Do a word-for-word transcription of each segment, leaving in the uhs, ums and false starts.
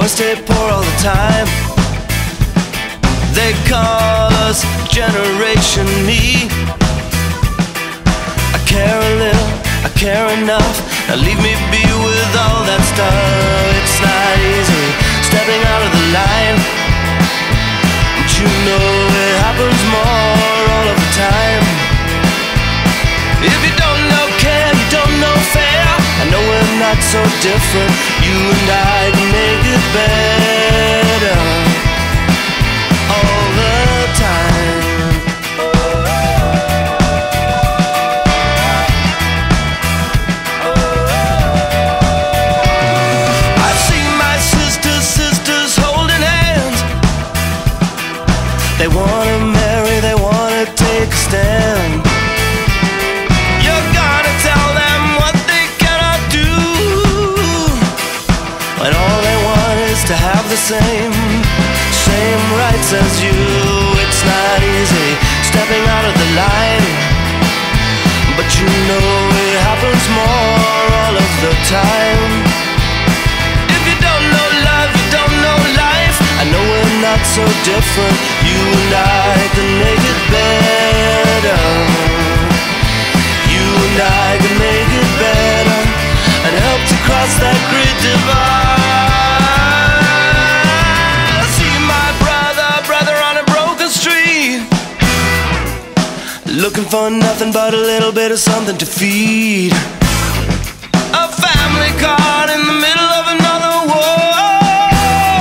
poor stay poor all the time. They call us Generation E. I care a little, I care enough. Now leave me be with all that stuff. It's not easy stepping out of the line, but you know it happens more all of the time. If you don't know care, you don't know fair. I know we're not so different. You and I can make it better all the time. I've seen my sisters, sisters holding hands. They wanna marry, they wanna take a stand. To have the same, same rights as you. It's not easy stepping out of the line, but you know it happens more all of the time. If you don't know love, you don't know life. I know we're not so different. You and I can make it better. You and I can make it better, and help to cross that great divide. Looking for nothing but a little bit of something to feed. A family caught in the middle of another war,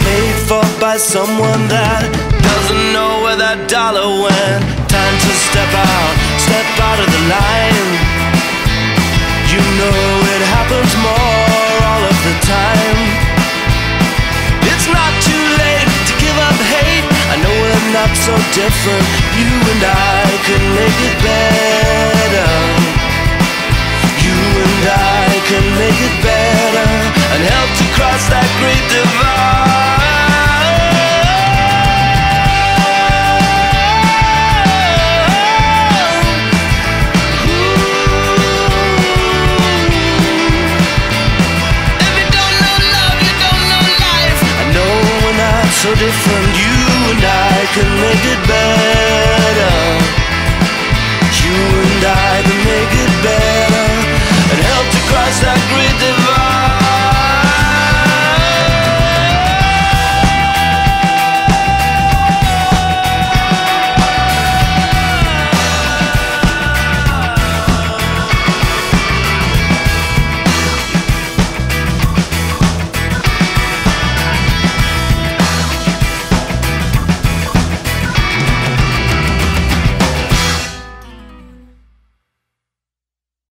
paid for by someone that doesn't know where that dollar went. Time to step out, step out of the line. You know it happens more all of the time. It's not too late to give up hate. I know we're not so different. You and I can make it better. You and I can make it better, and help to cross that great divide. If you don't know love, you don't know life. I know we're not so different. You and I can make it better. You